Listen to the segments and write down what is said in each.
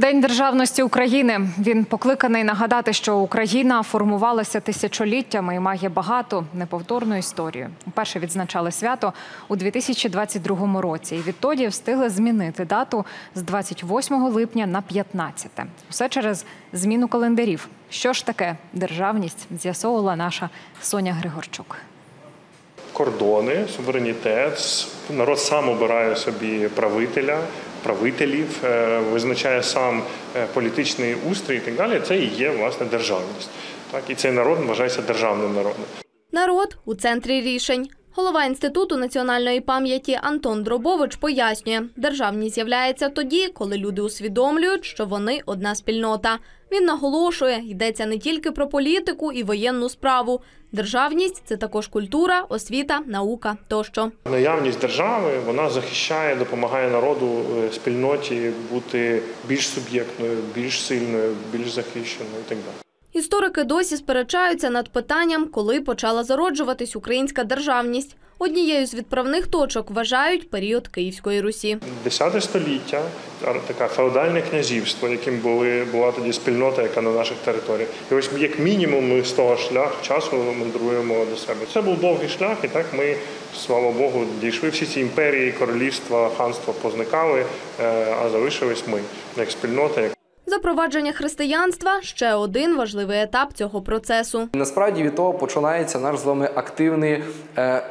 День Державності України. Він покликаний нагадати, що Україна формувалася тисячоліттями і має багату, неповторну історію. Вперше відзначали свято у 2022 році. І відтоді встигли змінити дату з 28 липня на 15. Усе через зміну календарів. Що ж таке державність, з'ясовувала наша Соня Григорчук. Кордони, суверенітет, народ сам обирає собі правителів, визначає сам політичний устрій і так далі. Це і є, власне, державність. Так, і цей народ вважається державним народом. Народ у центрі рішень. Голова Інституту національної пам'яті Антон Дробович пояснює, державність з'являється тоді, коли люди усвідомлюють, що вони одна спільнота. Він наголошує, йдеться не тільки про політику і воєнну справу. Державність – це також культура, освіта, наука тощо. Наявність держави, вона захищає, допомагає народу, спільноті бути більш суб'єктною, більш сильною, більш захищеною і так далі. Історики досі сперечаються над питанням, коли почала зароджуватись українська державність. Однією з відправних точок вважають період Київської Русі. 10 століття, таке феодальне князівство, яким була тоді спільнота, яка на наших територіях. І ось як мінімум ми з того часу мандруємо до себе. Це був довгий шлях, і так ми, слава Богу, дійшли. Всі ці імперії, королівства, ханства позникали, а залишились ми як спільнота. Запровадження християнства – ще один важливий етап цього процесу. Насправді від того починається наш з вами активний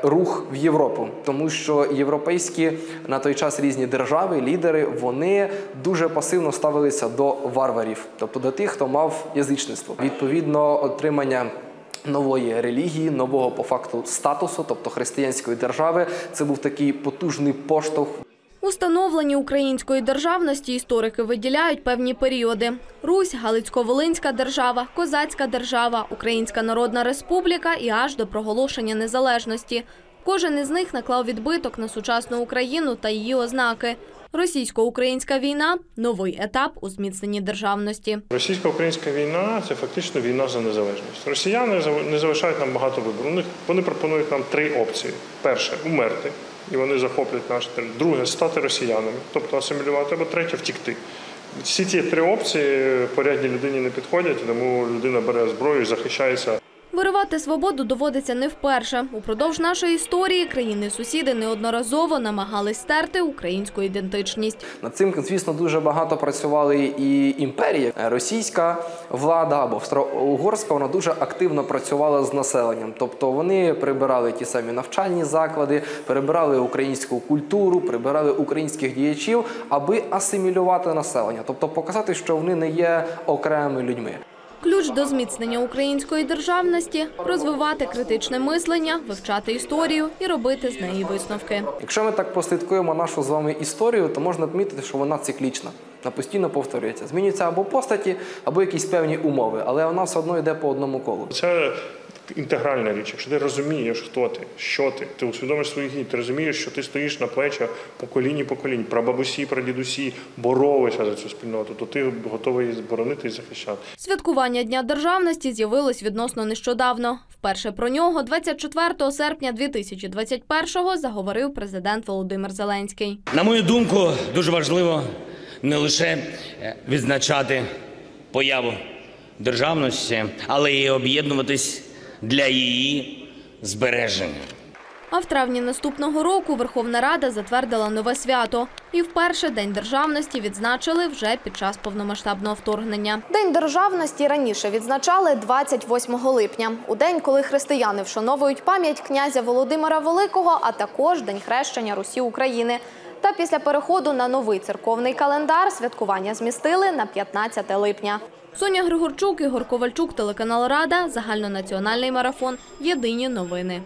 рух в Європу. Тому що європейські на той час різні держави, лідери, вони дуже пасивно ставилися до варварів. Тобто до тих, хто мав язичництво. Відповідно, отримання нової релігії, нового по факту статусу, тобто християнської держави, це був такий потужний поштовх. У становленні української державності історики виділяють певні періоди. Русь, Галицько-Волинська держава, Козацька держава, Українська народна республіка і аж до проголошення незалежності. Кожен із них наклав відбиток на сучасну Україну та її ознаки. Російсько-українська війна – новий етап у зміцненні державності. Російсько-українська війна – це фактично війна за незалежність. Росіяни не залишають нам багато вибору. Вони пропонують нам три опції. Перше – умерти. І вони захоплять наші території. Друге – стати росіянами, тобто асимілювати, або третє – втікти. Всі ці три опції порядній людині не підходять, тому людина бере зброю і захищається. Вирувати свободу доводиться не вперше. Упродовж нашої історії країни-сусіди неодноразово намагались стерти українську ідентичність. Над цим, звісно, дуже багато працювали і імперії. Російська влада або австро-угорська, вона дуже активно працювала з населенням. Тобто вони прибирали ті самі навчальні заклади, прибирали українську культуру, прибирали українських діячів, аби асимілювати населення. Тобто показати, що вони не є окремими людьми. Ключ до зміцнення української державності – розвивати критичне мислення, вивчати історію і робити з неї висновки. Якщо ми так прослідкуємо нашу з вами історію, то можна помітити, що вона циклічна. Вона постійно повторюється. Змінюються або постаті, або якісь певні умови, але вона все одно йде по одному колу. Це інтегральна річ. Якщо ти розумієш, хто ти, що ти усвідомиш свої гідні, ти розумієш, що ти стоїш на плечах поколінь, прабабусі, прадідусі боролися за цю спільноту, то ти готовий її боронити і захищати. Святкування Дня Державності з'явилось відносно нещодавно. Вперше про нього 24 серпня 2021-го заговорив президент Володимир Зеленський. На мою думку, дуже важливо не лише відзначати появу державності, але й об'єднуватись для її збереження. А в травні наступного року Верховна Рада затвердила нове свято. І вперше День Державності відзначили вже під час повномасштабного вторгнення. День Державності раніше відзначали 28 липня. У день, коли християни вшановують пам'ять князя Володимира Великого, а також День Хрещення Русі України. Та після переходу на новий церковний календар святкування змістили на 15 липня. Соня Григорчук, Ігор Ковальчук, телеканал Рада, загальнонаціональний марафон. Єдині новини.